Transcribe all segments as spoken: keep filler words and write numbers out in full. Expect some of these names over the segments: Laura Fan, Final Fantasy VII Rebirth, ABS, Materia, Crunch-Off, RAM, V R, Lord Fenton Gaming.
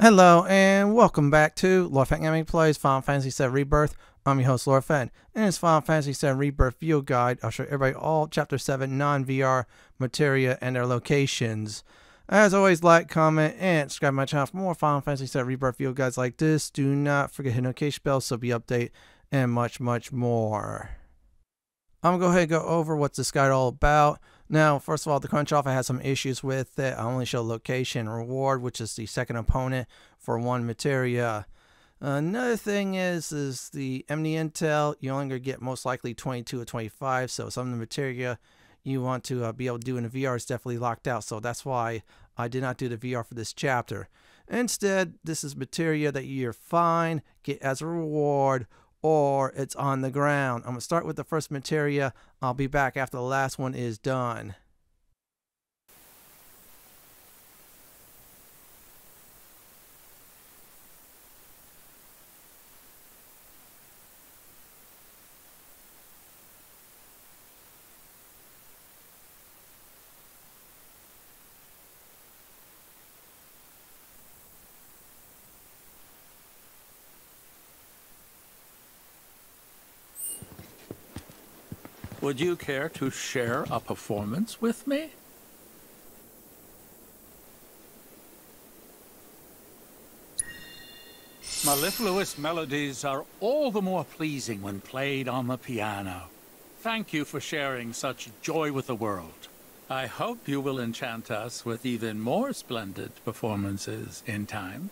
Hello and welcome back to Lord Fenton Gaming Plays Final Fantasy seven Rebirth. I'm your host Laura Fan, and in this Final Fantasy seven Rebirth video guide, I'll show everybody all Chapter seven non-V R materia and their locations. As always, like, comment, and subscribe to my channel for more Final Fantasy seven Rebirth video guides like this. Do not forget to hit the notification bell so be updated, and much, much more. I'm going to go ahead and go over what's this guide all about. Now, first of all, the Crunch-Off, I had some issues with it. I only show location reward, which is the second opponent for one Materia. Another thing is, is the Emni Intel, you only going to get most likely twenty-two or twenty-five, so some of the Materia you want to uh, be able to do in the V R is definitely locked out, so that's why I did not do the V R for this chapter. Instead, this is Materia that you find, get as a reward, or it's on the ground. I'm going to start with the first Materia. I'll be back after the last one is done. Would you care to share a performance with me? Mellifluous melodies are all the more pleasing when played on the piano. Thank you for sharing such joy with the world. I hope you will enchant us with even more splendid performances in time.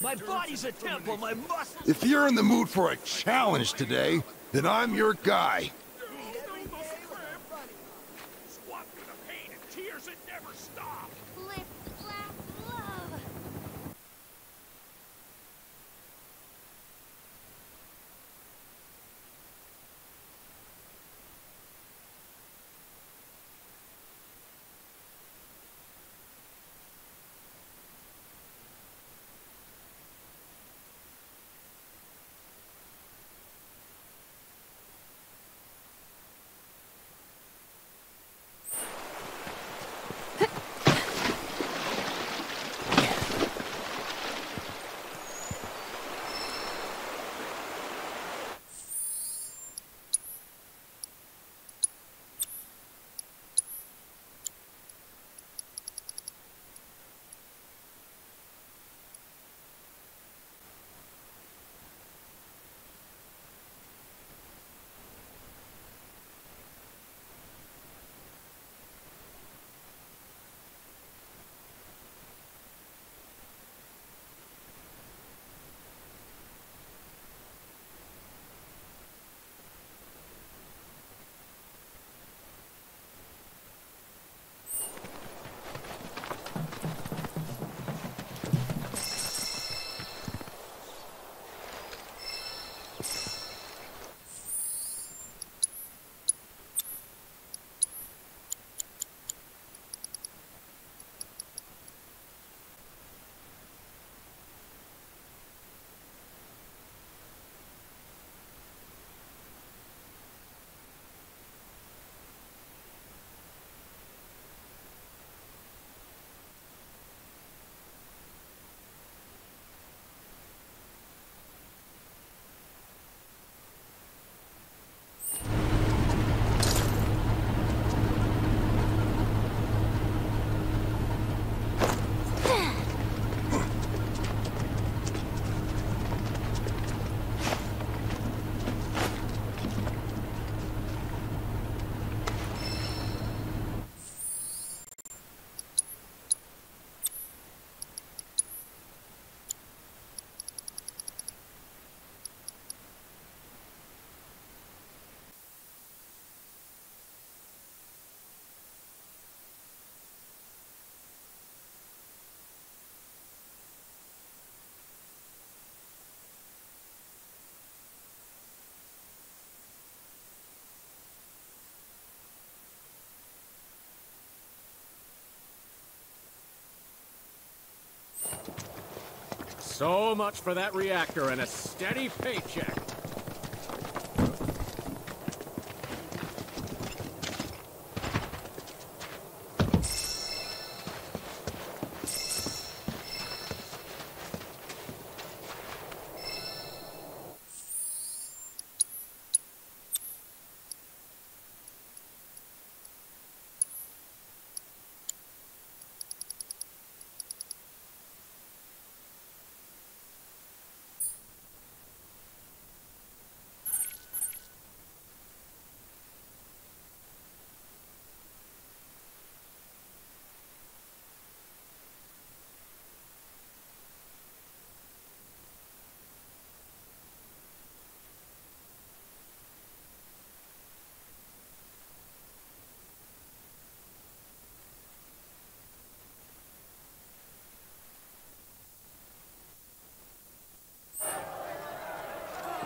My body's a temple, my muscles... If you're in the mood for a challenge today, then I'm your guy. Swap through the pain and tears that never stop. Lift the black glove. So much for that reactor and a steady paycheck.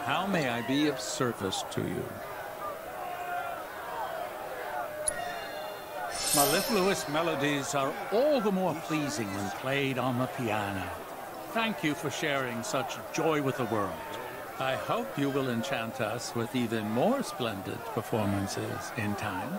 How may I be of service to you? Mellifluous melodies are all the more pleasing when played on the piano. Thank you for sharing such joy with the world. I hope you will enchant us with even more splendid performances in time.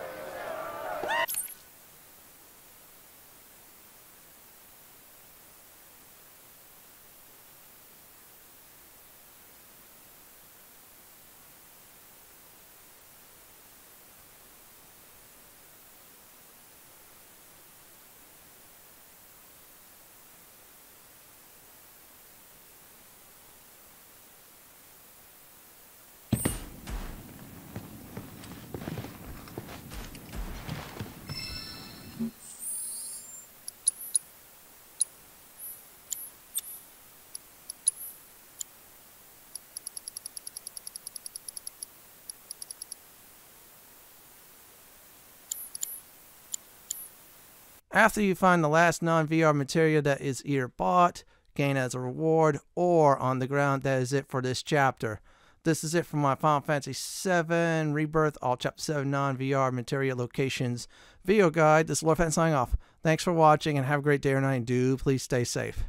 After you find the last non-V R material that is either bought, gained as a reward, or on the ground, that is it for this chapter. This is it for my Final Fantasy seven Rebirth, all Chapter seven non-V R material locations video guide. This is Laura Fan signing off. Thanks for watching and have a great day or night. And do please stay safe.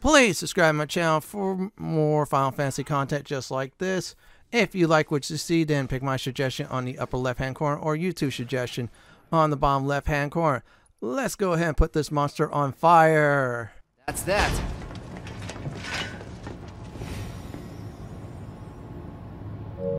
Please subscribe to my channel for more Final Fantasy content just like this. If you like what you see, then pick my suggestion on the upper left-hand corner or YouTube suggestion on the bottom left-hand corner. Let's go ahead and put this monster on fire. That's that.